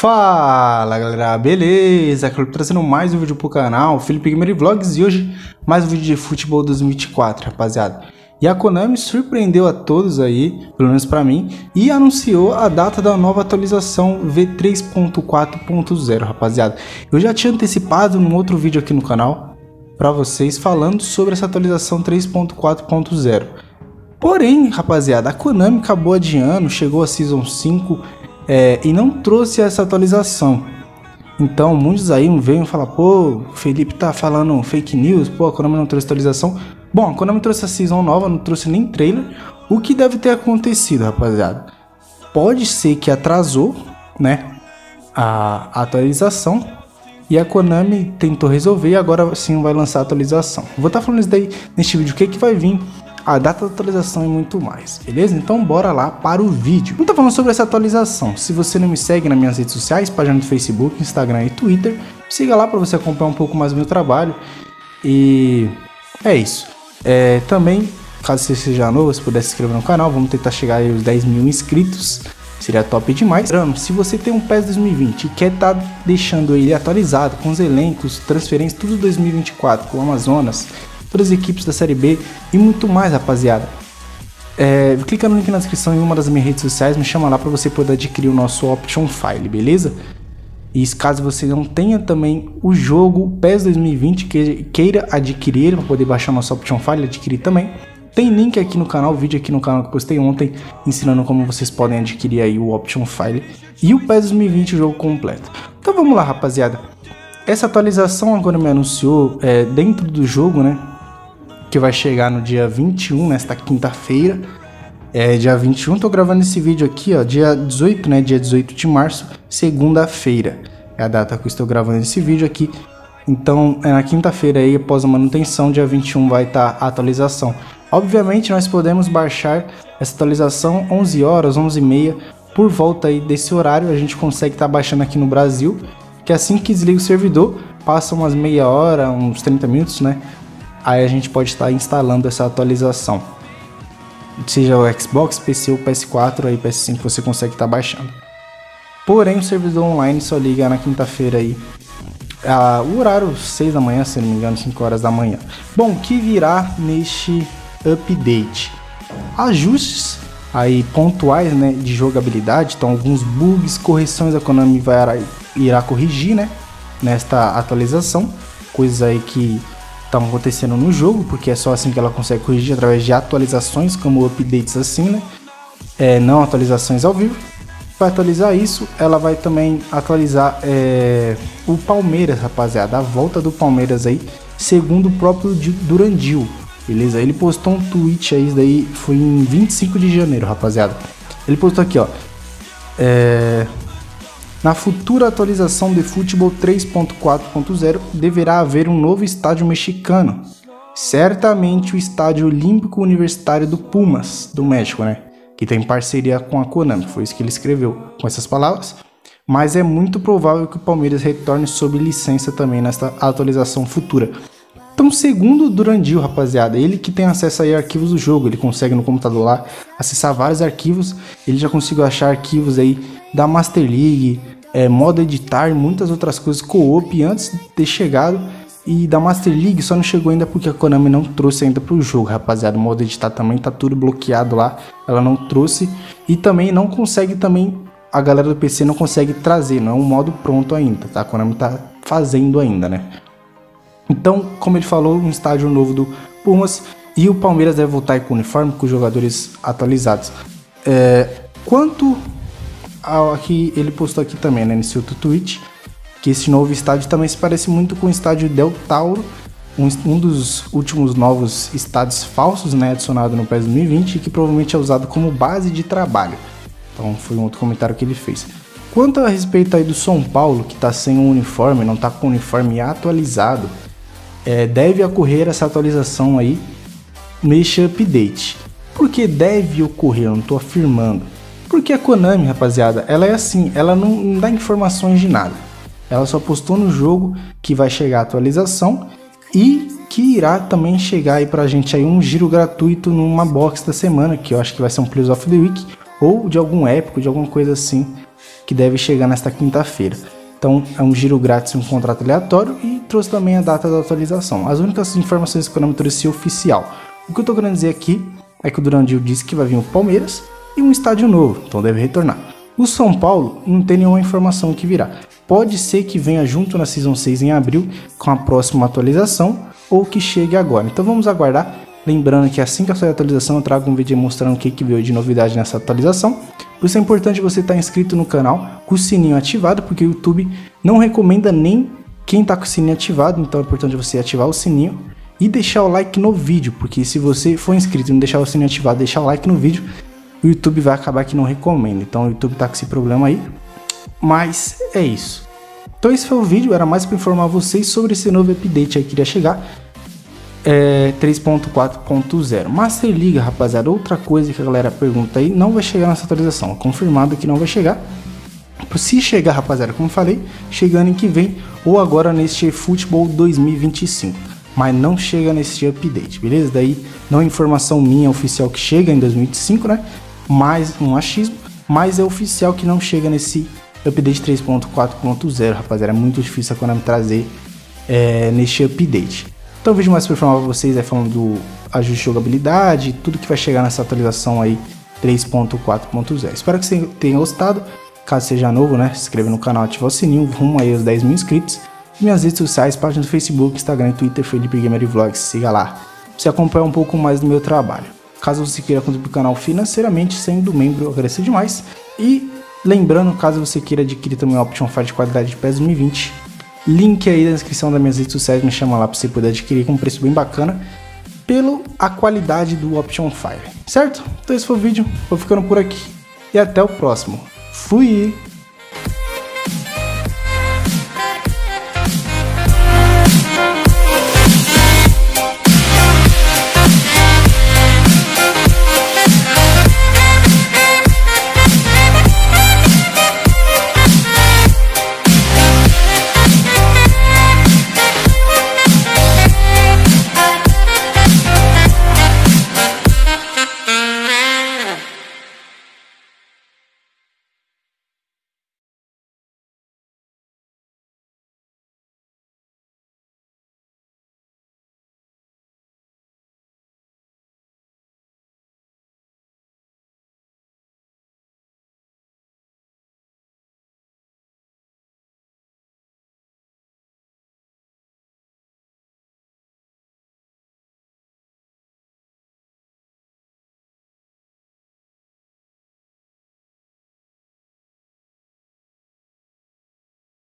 Fala galera, beleza? Trazendo mais um vídeo pro canal, Felipe Gamer Vlogs, e hoje mais um vídeo de futebol 2024, rapaziada. E a Konami surpreendeu a todos aí, pelo menos pra mim, e anunciou a data da nova atualização V3.4.0, rapaziada. Eu já tinha antecipado num outro vídeo aqui no canal pra vocês falando sobre essa atualização 3.4.0. Porém, rapaziada, a Konami acabou adiando, chegou a Season 5 e não trouxe essa atualização. Então muitos aí veem e falam: pô, o Felipe tá falando fake news, pô, a Konami não trouxe atualização. Bom, a Konami trouxe a season nova, não trouxe nem trailer. O que deve ter acontecido, rapaziada? Pode ser que atrasou, né, a atualização, e a Konami tentou resolver e agora sim vai lançar a atualização. Vou estar falando isso daí neste vídeo, o que que vai vir, a data da atualização e muito mais, beleza? Então bora lá para o vídeo. Vamos estar falando sobre essa atualização. Se você não me segue nas minhas redes sociais, página do Facebook, Instagram e Twitter, siga lá para você acompanhar um pouco mais do meu trabalho. E é isso. Também, caso você seja novo, se puder se inscrever no canal, vamos tentar chegar aí aos 10 mil inscritos. Seria top demais. Se você tem um PES 2020 e quer estar deixando ele atualizado, com os elencos, transferências, tudo 2024, com o Amazonas, todas as equipes da Série B e muito mais, rapaziada. Clica no link na descrição em uma das minhas redes sociais, me chama lá para você poder adquirir o nosso Option File, beleza? E caso você não tenha também o jogo PES 2020 que queira adquirir, para poder baixar nosso Option File e adquirir também, tem link aqui no canal, vídeo aqui no canal que postei ontem, ensinando como vocês podem adquirir aí o Option File e o PES 2020, o jogo completo. Então vamos lá, rapaziada. Essa atualização agora me anunciou dentro do jogo, né? Que vai chegar no dia 21, nesta quinta-feira, dia 21, tô gravando esse vídeo aqui, ó, dia 18, né, dia 18 de março, segunda-feira, é a data que eu estou gravando esse vídeo aqui. Então, na quinta-feira aí, após a manutenção, dia 21 vai estar a atualização. Obviamente, nós podemos baixar essa atualização 11 horas, 11h30, por volta aí desse horário, a gente consegue estar baixando aqui no Brasil, que assim que desliga o servidor, passa umas meia hora, uns 30 minutos, né, aí a gente pode estar instalando essa atualização, seja o Xbox, PC, o PS4 aí PS5, você consegue estar baixando. Porém, o servidor online só liga na quinta-feira aí, o horário 6 da manhã, se não me engano, 5 horas da manhã. Bom, o que virá neste update? Ajustes aí pontuais, né, de jogabilidade. Então alguns bugs, correções a Konami irá corrigir, né, nesta atualização, coisas aí que estão acontecendo no jogo, porque é só assim que ela consegue corrigir, através de atualizações, como updates assim, né, não atualizações ao vivo. Vai atualizar isso, ela vai também atualizar o Palmeiras, rapaziada, a volta do Palmeiras aí, segundo o próprio Durandil, beleza? Ele postou um tweet aí, isso daí foi em 25 de janeiro, rapaziada, ele postou aqui, ó, na futura atualização de eFootball 3.4.0 deverá haver um novo estádio mexicano, certamente o Estádio Olímpico Universitário do Pumas, do México, né, que tem parceria com a Konami, foi isso que ele escreveu com essas palavras, mas é muito provável que o Palmeiras retorne sob licença também nesta atualização futura. Então, segundo o Durandil, rapaziada, ele que tem acesso aí a arquivos do jogo, ele consegue no computador lá acessar vários arquivos, ele já conseguiu achar arquivos aí da Master League, modo editar e muitas outras coisas, co-op, antes de ter chegado, e da Master League só não chegou ainda porque a Konami não trouxe ainda para o jogo, rapaziada. O modo editar também tá tudo bloqueado lá, ela não trouxe, e também não consegue também, a galera do PC não consegue trazer, não é um modo pronto ainda, tá? A Konami tá fazendo ainda, né? Então, como ele falou, um estádio novo do Pumas, e o Palmeiras deve voltar com o uniforme, com os jogadores atualizados. Quanto ao que ele postou aqui também, né, nesse outro tweet, que esse novo estádio também se parece muito com o estádio Del Tauro, um dos últimos novos estádios falsos, né, adicionado no PES 2020, e que provavelmente é usado como base de trabalho. Então foi um outro comentário que ele fez. Quanto a respeito aí do São Paulo, que está sem um uniforme, não está com o uniforme atualizado, deve ocorrer essa atualização aí neste update. Por que deve ocorrer? Eu não estou afirmando. Porque a Konami, rapaziada, ela é assim, ela não dá informações de nada. Ela só postou no jogo que vai chegar a atualização e que irá também chegar aí pra gente aí um giro gratuito numa box da semana, que eu acho que vai ser um Players of the Week ou de algum épico, de alguma coisa assim, que deve chegar nesta quinta-feira. Então é um giro grátis e um contrato aleatório, e trouxe também a data da atualização. As únicas informações que o Konami trouxe oficial. O que eu estou querendo dizer aqui é que o Durandil disse que vai vir o Palmeiras e um estádio novo, então deve retornar. O São Paulo não tem nenhuma informação que virá. Pode ser que venha junto na Season 6 em abril com a próxima atualização, ou que chegue agora. Então vamos aguardar. Lembrando que assim que eu sair a atualização eu trago um vídeo mostrando o que veio de novidade nessa atualização. Por isso é importante você estar inscrito no canal com o sininho ativado, porque o YouTube não recomenda nem quem está com o sininho ativado. Então é importante você ativar o sininho e deixar o like no vídeo, porque se você for inscrito e não deixar o sininho ativado, deixar o like no vídeo, o YouTube vai acabar que não recomenda. Então o YouTube tá com esse problema aí, mas é isso. Então esse foi o vídeo, era mais para informar vocês sobre esse novo update aí que iria chegar, 3.4.0. Master Liga, rapaziada, outra coisa que a galera pergunta aí, não vai chegar nessa atualização, confirmado que não vai chegar. Se chegar, rapaziada, como falei, chegando em que vem, ou agora neste eFootball 2025, mas não chega nesse update, beleza? Daí não é informação minha oficial que chega em 2025, né? Mais um achismo, mas é oficial que não chega nesse update 3.4.0, rapaziada. É muito difícil a Konami trazer neste update. Então o vídeo mais performado para vocês é falando do ajuste de jogabilidade, tudo que vai chegar nessa atualização aí 3.4.0. Espero que você tenha gostado. Caso seja novo, né, se inscreva no canal, ativa o sininho, rumo aí aos 10 mil inscritos. Minhas redes sociais, página do Facebook, Instagram e Twitter, Felipe Gamer Vlogs, siga lá, pra você acompanhar um pouco mais do meu trabalho. Caso você queira contribuir para o canal financeiramente, sendo membro, eu agradeço demais. E lembrando, caso você queira adquirir também a Option File de qualidade de PES 2020, link aí na descrição das minhas redes sociais, me chama lá para você poder adquirir com um preço bem bacana, pela a qualidade do Option File, certo? Então esse foi o vídeo, vou ficando por aqui e até o próximo. Fui!